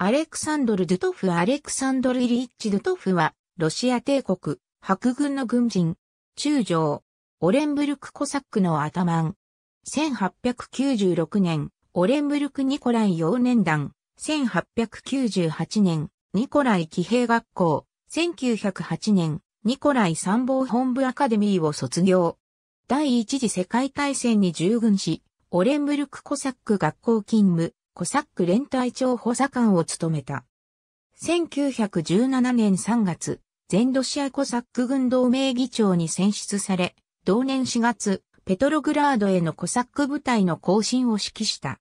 アレクサンドル・ドゥトフ・アレクサンドル・イリッチ・ドゥトフは、ロシア帝国、白軍の軍人、中将、オレンブルク・コサックのアタマン。1896年、オレンブルク・ニコライ幼年団。1898年、ニコライ騎兵学校。1908年、ニコライ参謀本部アカデミーを卒業。第一次世界大戦に従軍し、オレンブルク・コサック学校勤務。コサック連隊長補佐官を務めた。1917年3月、全ロシアコサック軍同盟議長に選出され、同年4月、ペトログラードへのコサック部隊の行進を指揮した。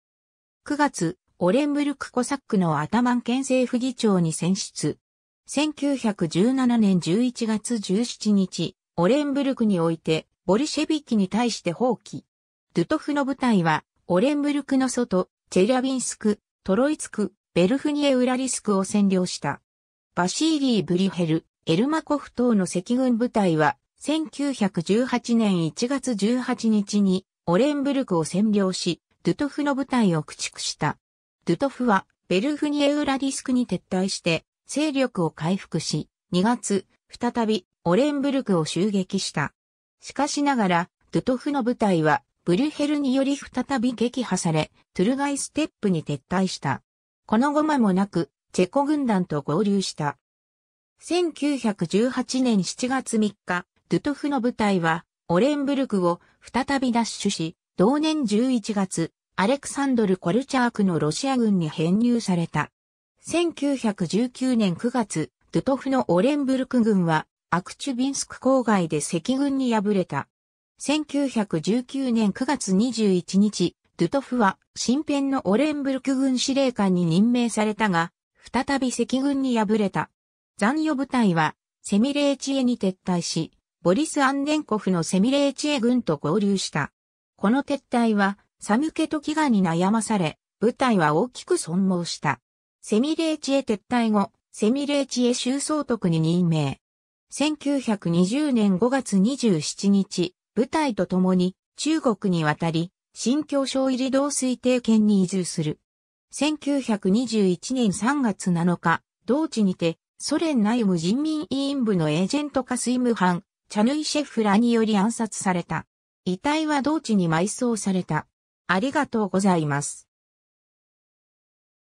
9月、オレンブルクコサックのアタマン県政府議長に選出。1917年11月17日、オレンブルクにおいて、ボルシェビキに対して蜂起。ドゥトフの部隊は、オレンブルクの外、チェリャビンスク、トロイツク、ベルフニエウラリスクを占領した。バシーリー・ブリヘル、エルマコフ等の赤軍部隊は、1918年1月18日にオレンブルクを占領し、ドゥトフの部隊を駆逐した。ドゥトフは、ベルフニエウラリスクに撤退して、勢力を回復し、2月、再びオレンブルクを襲撃した。しかしながら、ドゥトフの部隊は、ブリュヘルにより再び撃破され、トゥルガイステップに撤退した。この後間もなく、チェコ軍団と合流した。1918年7月3日、ドゥトフの部隊は、オレンブルクを再び奪取し、同年11月、アレクサンドル・コルチャークのロシア軍に編入された。1919年9月、ドゥトフのオレンブルク軍は、アクチュビンスク郊外で赤軍に敗れた。1919年9月21日、ドゥトフは新編のオレンブルク軍司令官に任命されたが、再び赤軍に敗れた。残余部隊はセミレーチエに撤退し、ボリス・アンデンコフのセミレーチエ軍と合流した。この撤退は寒気と飢餓に悩まされ、部隊は大きく損耗した。セミレーチエ撤退後、セミレーチエ州総督に任命。1920年5月27日、部隊と共に中国に渡り、新京省入り同水帝県に移住する。1921年3月7日、同地にて、ソ連内務人民委員部のエージェントカスイム・ハン、チャヌイシェフらにより暗殺された。遺体は同地に埋葬された。ありがとうございます。